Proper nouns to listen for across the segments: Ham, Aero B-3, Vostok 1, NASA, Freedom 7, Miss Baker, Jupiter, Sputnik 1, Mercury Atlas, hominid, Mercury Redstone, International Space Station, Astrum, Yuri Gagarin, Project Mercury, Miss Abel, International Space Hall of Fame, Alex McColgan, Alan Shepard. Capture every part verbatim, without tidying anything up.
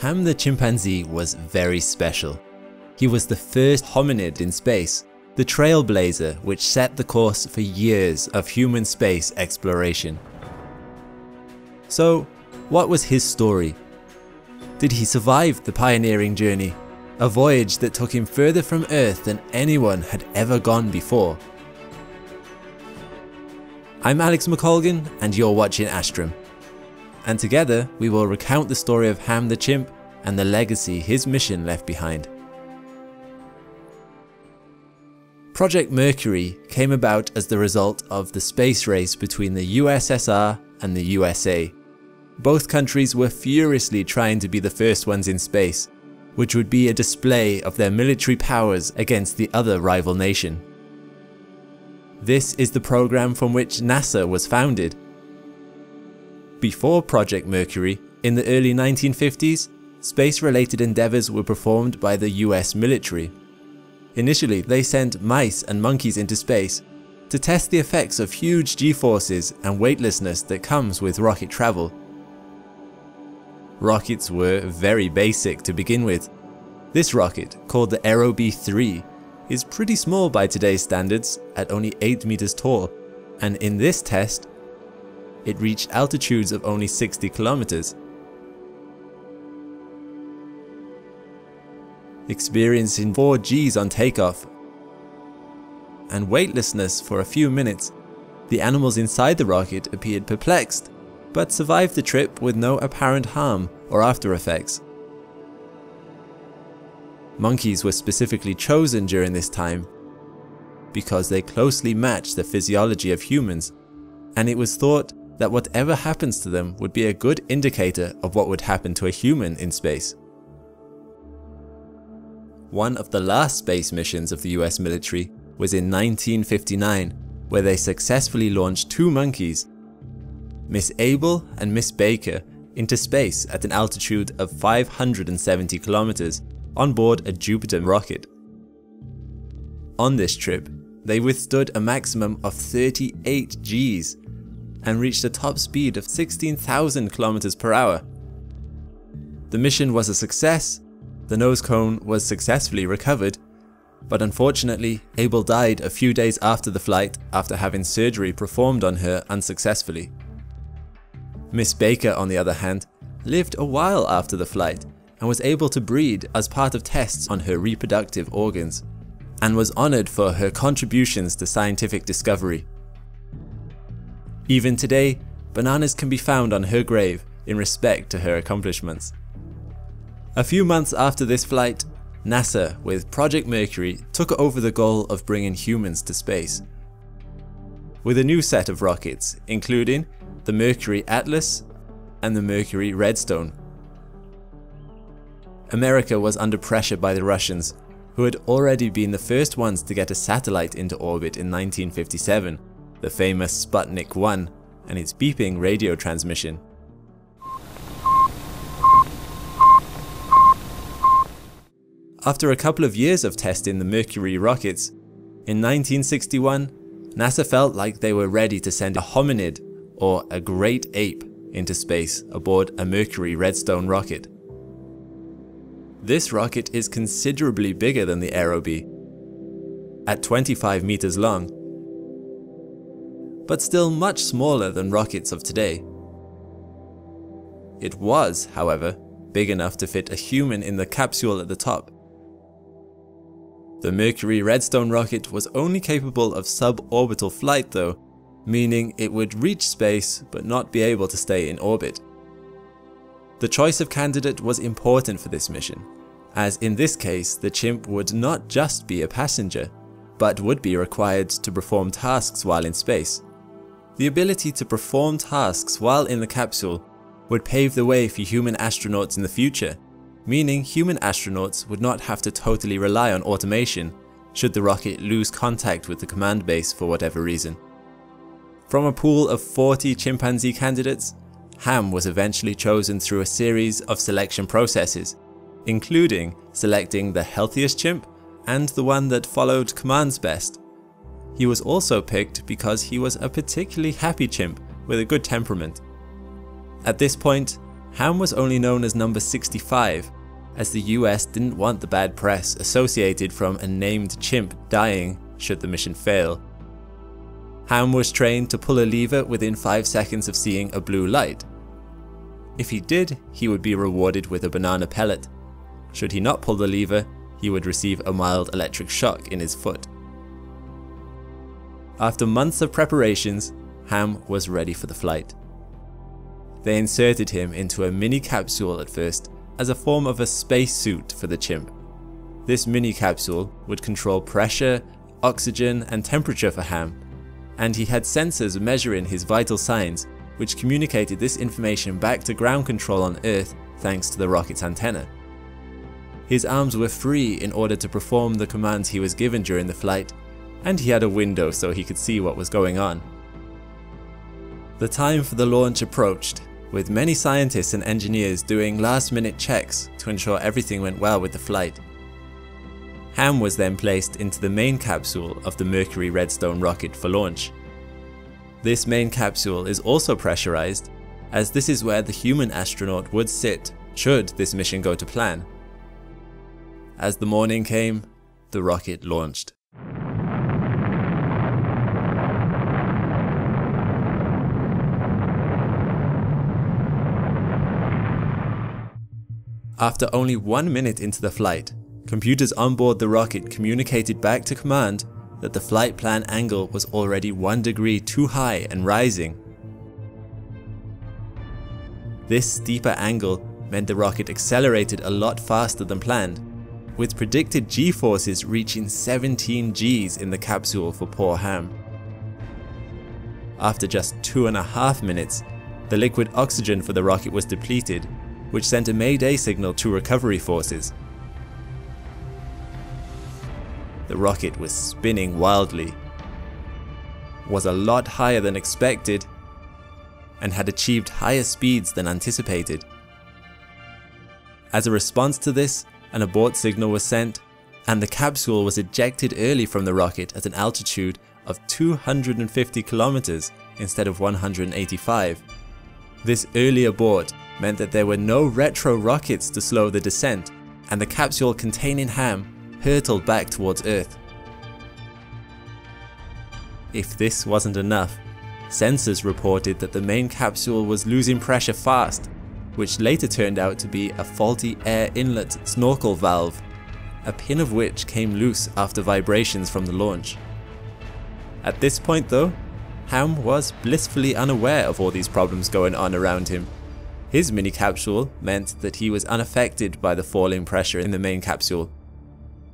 Ham the chimpanzee was very special. He was the first hominid in space, the trailblazer which set the course for years of human space exploration. So, what was his story? Did he survive the pioneering journey, a voyage that took him further from Earth than anyone had ever gone before? I'm Alex McColgan and you're watching Astrum. And together we will recount the story of Ham the chimp and the legacy his mission left behind. Project Mercury came about as the result of the space race between the U S S R and the U S A. Both countries were furiously trying to be the first ones in space, which would be a display of their military powers against the other rival nation. This is the program from which NASA was founded. Before Project Mercury, in the early nineteen fifties, space-related endeavors were performed by the U S military. Initially, they sent mice and monkeys into space to test the effects of huge g-forces and weightlessness that comes with rocket travel. Rockets were very basic to begin with. This rocket, called the Aero B three, is pretty small by today's standards at only eight meters tall, and in this test, it reached altitudes of only sixty kilometers. Experiencing four G's on takeoff and weightlessness for a few minutes, the animals inside the rocket appeared perplexed, but survived the trip with no apparent harm or after effects. Monkeys were specifically chosen during this time because they closely matched the physiology of humans, and it was thought that whatever happens to them would be a good indicator of what would happen to a human in space. One of the last space missions of the U S military was in nineteen fifty-nine, where they successfully launched two monkeys, Miss Abel and Miss Baker, into space at an altitude of five hundred seventy kilometers on board a Jupiter rocket. On this trip, they withstood a maximum of thirty-eight G's and reached a top speed of sixteen thousand kilometers per hour. The mission was a success. The nose cone was successfully recovered, but unfortunately, Abel died a few days after the flight after having surgery performed on her unsuccessfully. Miss Baker, on the other hand, lived a while after the flight and was able to breed as part of tests on her reproductive organs, and was honored for her contributions to scientific discovery. Even today, bananas can be found on her grave in respect to her accomplishments. A few months after this flight, NASA, with Project Mercury, took over the goal of bringing humans to space, with a new set of rockets, including the Mercury Atlas and the Mercury Redstone. America was under pressure by the Russians, who had already been the first ones to get a satellite into orbit in nineteen fifty-seven, the famous Sputnik one and its beeping radio transmission. After a couple of years of testing the Mercury rockets, in nineteen sixty-one, NASA felt like they were ready to send a hominid, or a great ape, into space aboard a Mercury Redstone rocket. This rocket is considerably bigger than the Aero B, at twenty-five meters long, but still much smaller than rockets of today. It was, however, big enough to fit a human in the capsule at the top. The Mercury Redstone rocket was only capable of suborbital flight though, meaning it would reach space but not be able to stay in orbit. The choice of candidate was important for this mission, as in this case the chimp would not just be a passenger, but would be required to perform tasks while in space. The ability to perform tasks while in the capsule would pave the way for human astronauts in the future, meaning human astronauts would not have to totally rely on automation should the rocket lose contact with the command base for whatever reason. From a pool of forty chimpanzee candidates, Ham was eventually chosen through a series of selection processes, including selecting the healthiest chimp and the one that followed commands best. He was also picked because he was a particularly happy chimp with a good temperament. At this point, Ham was only known as number sixty-five, as the U S didn't want the bad press associated from a named chimp dying should the mission fail. Ham was trained to pull a lever within five seconds of seeing a blue light. If he did, he would be rewarded with a banana pellet. Should he not pull the lever, he would receive a mild electric shock in his foot. After months of preparations, Ham was ready for the flight. They inserted him into a mini capsule at first as a form of a spacesuit for the chimp. This mini capsule would control pressure, oxygen, and temperature for Ham, and he had sensors measuring his vital signs, which communicated this information back to ground control on Earth thanks to the rocket's antenna. His arms were free in order to perform the commands he was given during the flight, and he had a window so he could see what was going on. The time for the launch approached, with many scientists and engineers doing last-minute checks to ensure everything went well with the flight. Ham was then placed into the main capsule of the Mercury Redstone rocket for launch. This main capsule is also pressurized, as this is where the human astronaut would sit should this mission go to plan. As the morning came, the rocket launched. After only one minute into the flight, computers onboard the rocket communicated back to command that the flight plan angle was already one degree too high and rising. This steeper angle meant the rocket accelerated a lot faster than planned, with predicted G-forces reaching seventeen G's in the capsule for poor Ham. After just two and a half minutes, the liquid oxygen for the rocket was depleted, which sent a Mayday signal to recovery forces. The rocket was spinning wildly, was a lot higher than expected, and had achieved higher speeds than anticipated. As a response to this, an abort signal was sent, and the capsule was ejected early from the rocket at an altitude of two hundred fifty kilometers instead of one hundred eighty-five. This early abort meant that there were no retro rockets to slow the descent, and the capsule containing Ham hurtled back towards Earth. If this wasn't enough, sensors reported that the main capsule was losing pressure fast, which later turned out to be a faulty air inlet snorkel valve, a pin of which came loose after vibrations from the launch. At this point though, Ham was blissfully unaware of all these problems going on around him. His mini capsule meant that he was unaffected by the falling pressure in the main capsule.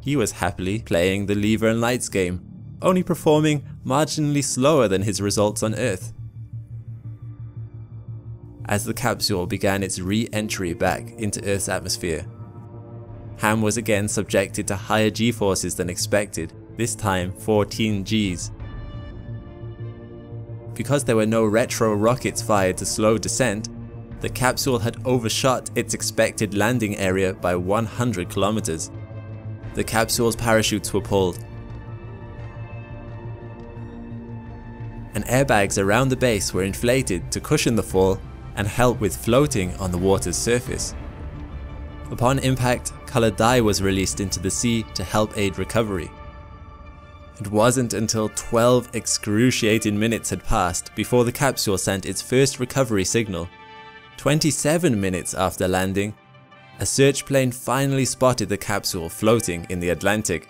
He was happily playing the lever and lights game, only performing marginally slower than his results on Earth. As the capsule began its re-entry back into Earth's atmosphere, Ham was again subjected to higher G-forces than expected, this time fourteen G's. Because there were no retro rockets fired to slow descent, the capsule had overshot its expected landing area by one hundred kilometers. The capsule's parachutes were pulled, and airbags around the base were inflated to cushion the fall and help with floating on the water's surface. Upon impact, colored dye was released into the sea to help aid recovery. It wasn't until twelve excruciating minutes had passed before the capsule sent its first recovery signal. twenty-seven minutes after landing, a search plane finally spotted the capsule floating in the Atlantic.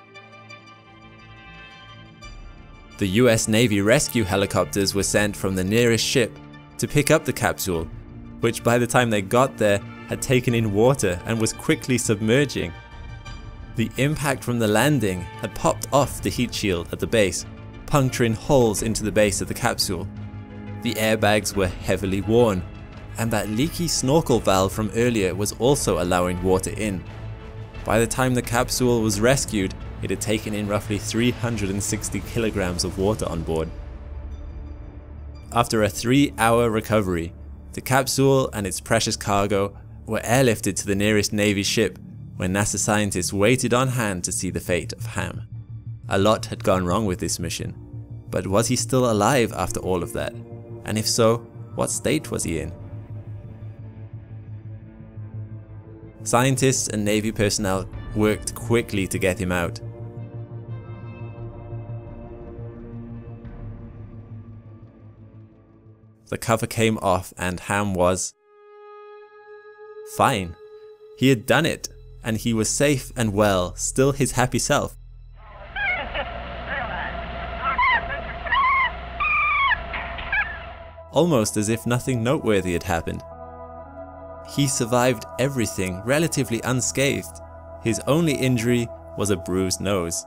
The U S Navy rescue helicopters were sent from the nearest ship to pick up the capsule, which by the time they got there had taken in water and was quickly submerging. The impact from the landing had popped off the heat shield at the base, puncturing holes into the base of the capsule. The airbags were heavily worn, and that leaky snorkel valve from earlier was also allowing water in. By the time the capsule was rescued, it had taken in roughly three hundred sixty kilograms of water on board. After a three-hour recovery, the capsule and its precious cargo were airlifted to the nearest Navy ship, where NASA scientists waited on hand to see the fate of Ham. A lot had gone wrong with this mission, but was he still alive after all of that? And if so, what state was he in? Scientists and Navy personnel worked quickly to get him out. The cover came off and Ham was fine. He had done it, and he was safe and well, still his happy self. Almost as if nothing noteworthy had happened. He survived everything relatively unscathed. His only injury was a bruised nose.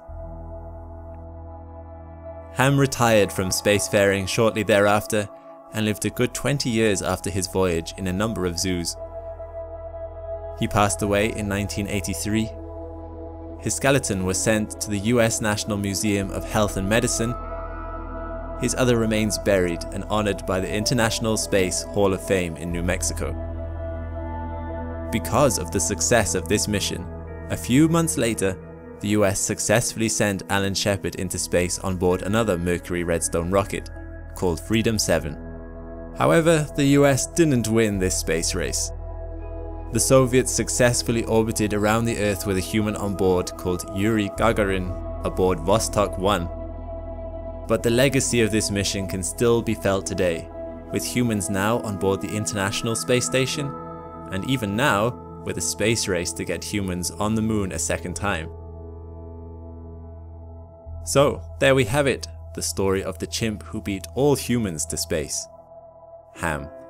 Ham retired from spacefaring shortly thereafter and lived a good twenty years after his voyage in a number of zoos. He passed away in nineteen eighty-three. His skeleton was sent to the U S National Museum of Health and Medicine. His other remains buried and honored by the International Space Hall of Fame in New Mexico. Because of the success of this mission, a few months later, the U S successfully sent Alan Shepard into space on board another Mercury Redstone rocket, called Freedom seven. However, the U S didn't win this space race. The Soviets successfully orbited around the Earth with a human on board called Yuri Gagarin aboard Vostok one. But the legacy of this mission can still be felt today, with humans now on board the International Space Station, and even now, with a space race to get humans on the moon a second time. So, there we have it, the story of the chimp who beat all humans to space, Ham.